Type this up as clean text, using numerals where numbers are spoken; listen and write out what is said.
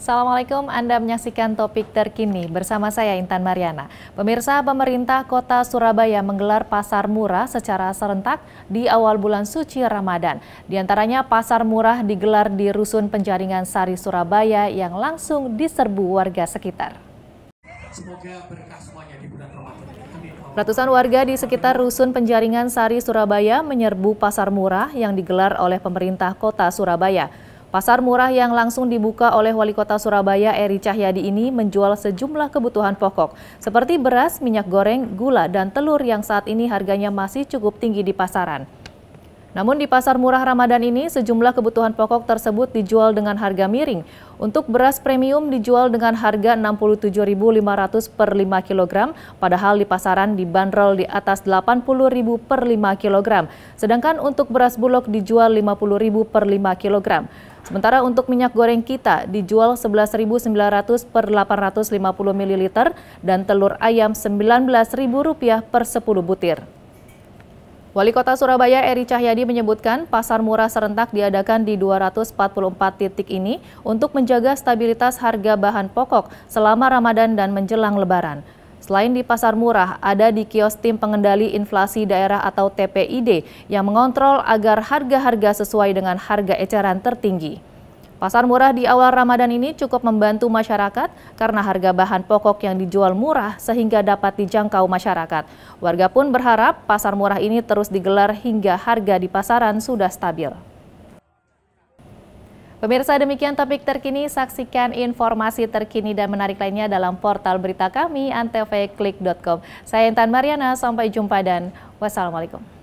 Assalamualaikum, Anda menyaksikan topik terkini bersama saya Intan Mariana. Pemirsa, pemerintah kota Surabaya menggelar pasar murah secara serentak di awal bulan suci Ramadan. Di antaranya pasar murah digelar di Rusun Penjaringan Sari, Surabaya yang langsung diserbu warga sekitar. Semoga berkah semuanya di bulan Ramadan. Ratusan warga di sekitar Rusun Penjaringan Sari, Surabaya menyerbu pasar murah yang digelar oleh pemerintah kota Surabaya. Pasar murah yang langsung dibuka oleh Wali Kota Surabaya Eri Cahyadi ini menjual sejumlah kebutuhan pokok seperti beras, minyak goreng, gula, dan telur yang saat ini harganya masih cukup tinggi di pasaran. Namun di pasar murah Ramadan ini sejumlah kebutuhan pokok tersebut dijual dengan harga miring. Untuk beras premium dijual dengan harga Rp67.500 per 5 kg, padahal di pasaran dibanderol di atas Rp80.000 per 5 kg. Sedangkan untuk beras bulog dijual Rp50.000 per 5 kg. Sementara untuk minyak goreng kita dijual Rp11.900 per 850 ml dan telur ayam Rp19.000 per 10 butir. Wali Kota Surabaya Eri Cahyadi menyebutkan pasar murah serentak diadakan di 244 titik ini untuk menjaga stabilitas harga bahan pokok selama Ramadan dan menjelang Lebaran. Selain di pasar murah, ada di kios tim pengendali inflasi daerah atau TPID yang mengontrol agar harga-harga sesuai dengan harga eceran tertinggi. Pasar murah di awal Ramadan ini cukup membantu masyarakat karena harga bahan pokok yang dijual murah sehingga dapat dijangkau masyarakat. Warga pun berharap pasar murah ini terus digelar hingga harga di pasaran sudah stabil. Pemirsa, demikian topik terkini. Saksikan informasi terkini dan menarik lainnya dalam portal berita kami antvklik.com. Saya Intan Mariana, sampai jumpa dan wassalamualaikum.